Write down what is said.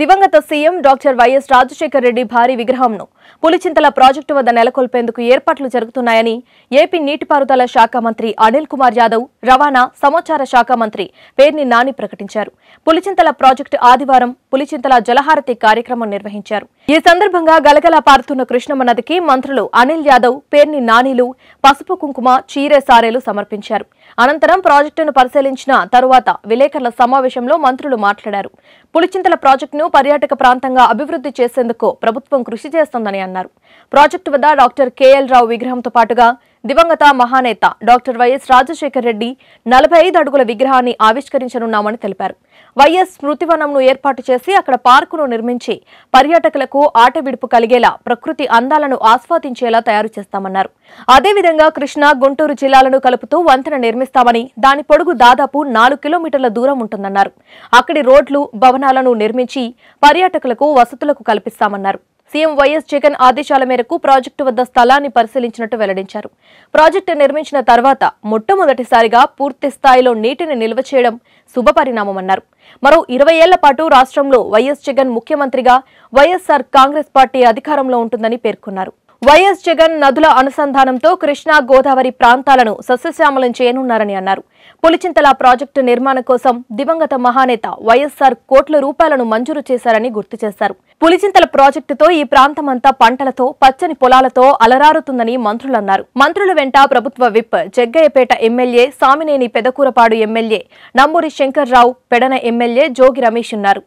దివంగత CM doctor YS Rajasekhara Reddy భారీ విగ్రహంను పులిచింతల ప్రాజెక్టు వద్ద నెలకొల్పేందుకు ఏర్పాట్లు జరుగుతున్నాయని ఏపీ నీటిపారుదల శాఖ మంత్రి అనిల్ కుమార్ యాదవ్, రవాణా సమాచార శాఖ మంత్రి పేర్ని నాని ప్రకటించారు. పులిచింతల ప్రాజెక్టు ఆదివారం పులిచింతల జలహారతి కార్యక్రమం నిర్వహించారు. ఈ సందర్భంగా గలగలా పారుతున్న కృష్ణమ్మ నదికి మంత్రులు అనిల్ యాదవ్, పేర్ని నానిలు పసుపు కుంకుమ, చీరె సారెలు సమర్పించారు. అనంతరం ప్రాజెక్టును పరిశీలించిన తరువాత విలేకరుల సమావేశంలో మంత్రులు మాట్లాడారు. పులిచింతల ప్రాజెక్టును పర్యాటక ప్రాంతంగా అభివృద్ధి చేసేందుకు ప్రభుత్వం కృషి చేస్తోందని అన్నారు. ప్రాజెక్టు వద్ద డాక్టర్ కెఎల్ రావు విగ్రహంతో పాటుగా దివంగత మహానేత డాక్టర్ వైఎస్ రాజశేఖర రెడ్డి 45 అడుగుల విగ్రహాన్ని ఆవిష్కరించనున్నామని తెలిపారు. వైఎస్ స్మృతివనంను ఏర్పాటు చేసి అక్కడ పార్కును నిర్మించి పర్యాటకులకు ఆటవిడుపు కలిగేలా, ప్రకృతి అందాలను ఆస్వాదించేలా తయారు చేస్తామన్నారు. అదేవిధంగా కృష్ణా, గుంటూరు జిల్లాలను కలుపుతూ వంతెన నిర్మిస్తామని, దాని పొడుగు దాదాపు 4 కిలోమీటర్ల దూరం ఉంటుందన్నారు. అక్కడి రోడ్లు, భవనాలను నిర్మించి పర్యాటకులకు వసతులకు కల్పిస్తామన్నారు. సీఎం వైఎస్ జగన్ ఆదేశాల మేరకు ప్రాజెక్టు వద్ద స్థలాన్ని పరిశీలించినట్టు వెల్లడించారు. ప్రాజెక్టు నిర్మించిన తర్వాత మొట్టమొదటిసారిగా పూర్తి స్థాయిలో నీటిని నిల్వ చేయడం శుభపరిణామమన్నారు. మరో 20 ఏళ్ల పాటు రాష్ట్రంలో వైఎస్ జగన్ ముఖ్యమంత్రిగా వైఎస్ఆర్ కాంగ్రెస్ పార్టీ అధికారంలో ఉంటుందని పేర్కొన్నారు. వైఎస్ జగన్ నదుల అనుసంధానంతో కృష్ణా, గోదావరి ప్రాంతాలను సస్యశ్యామలం చేయనున్నారని అన్నారు. పులిచింతల ప్రాజెక్టు నిర్మాణం కోసం దివంగత మహానేత వైఎస్ఆర్ కోట్ల రూపాయలను మంజూరు చేశారని గుర్తు చేశారు. పులిచింతల ప్రాజెక్టుతో ఈ ప్రాంతమంతా పంటలతో, పచ్చని పొలాలతో అలరారుతుందని మంత్రులన్నారు. మంత్రుల వెంట ప్రభుత్వ whip Jaggayyapeta MLA Samineni Pedakurapadu, MLA Namburi Shankar Rao, Pedana MLA Jogi Ramesh ఉన్నారు.